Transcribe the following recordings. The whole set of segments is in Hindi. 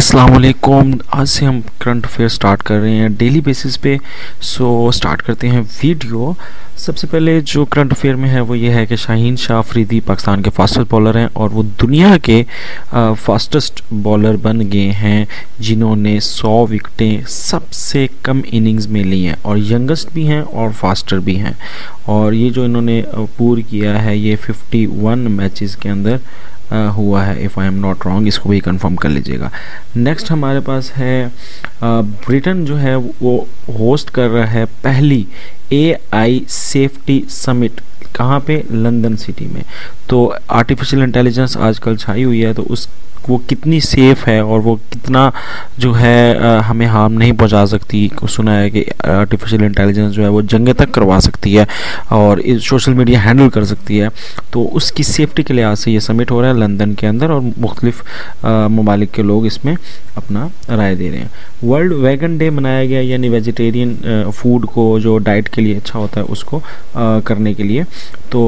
अस्सलाम वालेकुम। आज से हम करंट अफेयर स्टार्ट कर रहे हैं डेली बेसिस पे। सो स्टार्ट करते हैं वीडियो। सबसे पहले जो करंट अफेयर में है वो ये है कि शाहीन शाह अफरीदी पाकिस्तान के फास्टेस्ट बॉलर हैं और वो दुनिया के फास्टेस्ट बॉलर बन गए हैं जिन्होंने 100 विकटें सबसे कम इनिंग्स में ली हैं, और यंगेस्ट भी हैं और फास्टर भी हैं। और ये जो इन्होंने पूर किया है ये 51 मैचेस के अंदर हुआ है, if I am not wrong. इसको भी कंफर्म कर लीजिएगा। नेक्स्ट हमारे पास है ब्रिटेन जो है वो होस्ट कर रहा है पहली AI सेफ्टी समिट। कहाँ पे? लंदन सिटी में। तो आर्टिफिशियल इंटेलिजेंस आजकल छाई हुई है, तो उस वो कितनी सेफ़ है और वो कितना जो है हमें हार्म नहीं पहुंचा सकती। सुना है कि आर्टिफिशियल इंटेलिजेंस जो है वो जंगे तक करवा सकती है और सोशल मीडिया हैंडल कर सकती है। तो उसकी सेफ्टी के लिहाज से ये समिट हो रहा है लंदन के अंदर, और मुख्तलिफ ममालिक के लोग इसमें अपना राय दे रहे हैं। वर्ल्ड वेगन डे मनाया गया, यानी वेजिटेरियन फूड को जो डाइट के लिए अच्छा होता है उसको करने के लिए। तो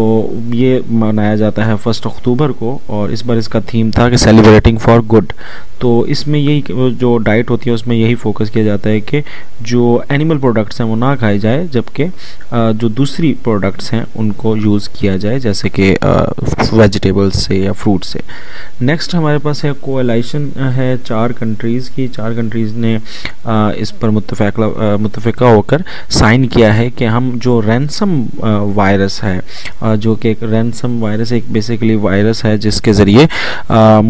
ये मनाया जाता है 1 अक्टूबर को, और इस बार इसका थीम था कि सेलिब्रेटिंग फॉर गुड। तो इसमें यही जो डाइट होती है उसमें यही फोकस किया जाता है कि जो एनिमल प्रोडक्ट्स हैं वो ना खाए जाए, जबकि जो दूसरी प्रोडक्ट्स हैं उनको यूज़ किया जाए, जैसे कि वेजिटेबल्स से या फ्रूट से। नेक्स्ट हमारे पास है कोएलाइशन है 4 कंट्रीज़ की। 4 कंट्रीज़ ने इस पर मुत्तफ़िका होकर साइन किया है कि हम जो रैनसम वायरस है, जो कि एक रैनसम वायरस एक बेसिकली वायरस है जिसके ज़रिए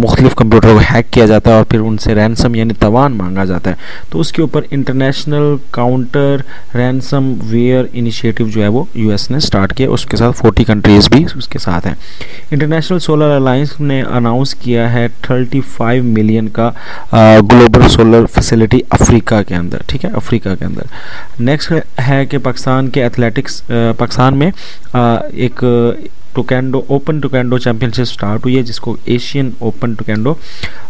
मुख्तलिफ कंप्यूटर को हैक किया जाता है और फिर उनसे रैनसम यानी तवान मांगा जाता है। तो उसके ऊपर इंटरनेशनल काउंटर रैनसमवेयर इनिशिएटिव जो है वो US ने स्टार्ट किया, उसके साथ 40 कंट्रीज़ भी उसके साथ हैं। इंटरनेशनल सोलर अलाइंस ने अनाउंस किया है 35 मिलियन का ग्लोबल सोलर फैसिलिटी अफ्रीका के अंदर, ठीक है, अफ्रीका के अंदर। नेक्स्ट है कि पाकिस्तान के एथलेटिक्स, पाकिस्तान में एक taekwondo open taekwondo championship start हुई है, जिसको एशियन ओपन टोकेंडो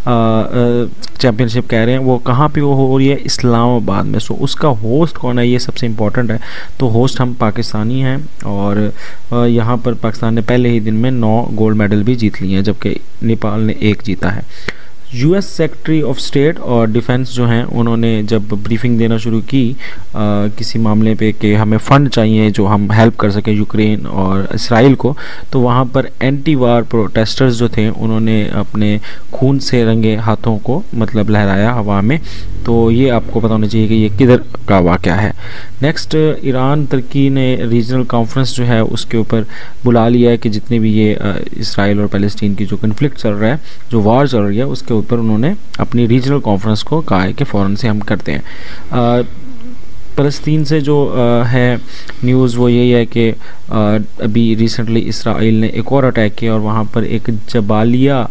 चैम्पियनशिप कह रहे हैं। वो कहाँ पे वो हो रही है? इस्लामाबाद में। सो उसका होस्ट कौन है, ये सबसे इम्पोर्टेंट है। तो होस्ट हम पाकिस्तानी हैं, और यहाँ पर पाकिस्तान ने पहले ही दिन में 9 गोल्ड मेडल भी जीत लिए हैं, जबकि नेपाल ने 1 जीता है। US सेक्रेटरी ऑफ स्टेट और डिफेंस जो हैं उन्होंने जब ब्रीफिंग देना शुरू की किसी मामले पे कि हमें फ़ंड चाहिए जो हम हेल्प कर सकें यूक्रेन और इसराइल को, तो वहाँ पर एंटी वार प्रोटेस्टर्स जो थे उन्होंने अपने खून से रंगे हाथों को मतलब लहराया हवा में। तो ये आपको पता होना चाहिए कि ये किधर का वाक़या है। नेक्स्ट, ईरान तुर्की ने रीजनल कॉन्फ्रेंस जो है उसके ऊपर बुला लिया है कि जितने भी ये इसराइल और पैलेस्टीन की जो कन्फ्लिक्ट चल रहा है, जो वार चल रही है, उसके पर उन्होंने अपनी रीजनल कॉन्फ्रेंस को कहा है कि फ़ौरन से हम करते हैं। फ़लस्तीन से जो है न्यूज़ वो यही है कि अभी रिसेंटली इसराइल ने एक और अटैक किया, और वहाँ पर एक जबालिया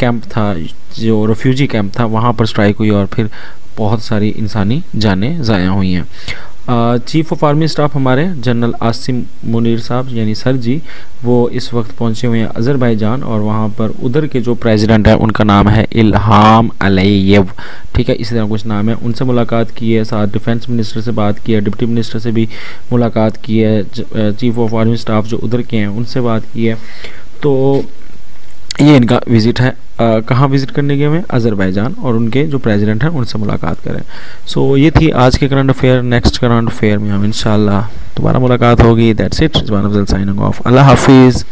कैंप था जो रेफ्यूजी कैंप था, वहाँ पर स्ट्राइक हुई और फिर बहुत सारी इंसानी जानें ज़ाया हुई हैं। चीफ ऑफ आर्मी स्टाफ हमारे जनरल आसिम मुनीर साहब यानी सर जी, वो इस वक्त पहुंचे हुए हैं अज़रबैजान, और वहाँ पर उधर के जो प्रेसिडेंट है उनका नाम है इल्हाम अलीयव, ठीक है, इसी तरह कुछ नाम है। उनसे मुलाकात की है, साथ डिफेंस मिनिस्टर से बात की है, डिप्टी मिनिस्टर से भी मुलाकात की है, चीफ ऑफ आर्मी स्टाफ जो उधर के हैं उनसे बात की है। तो ये इनका विज़िट है। कहाँ विज़िट करने गए हुए? अज़रबैजान, और उनके जो प्रेसिडेंट हैं उनसे मुलाकात करें। सो ये थी आज के current affair. Next current affair में हम इंशाल्लाह दोबारा मुलाकात होगी। That's it, sign off. अल्लाह हाफिज़।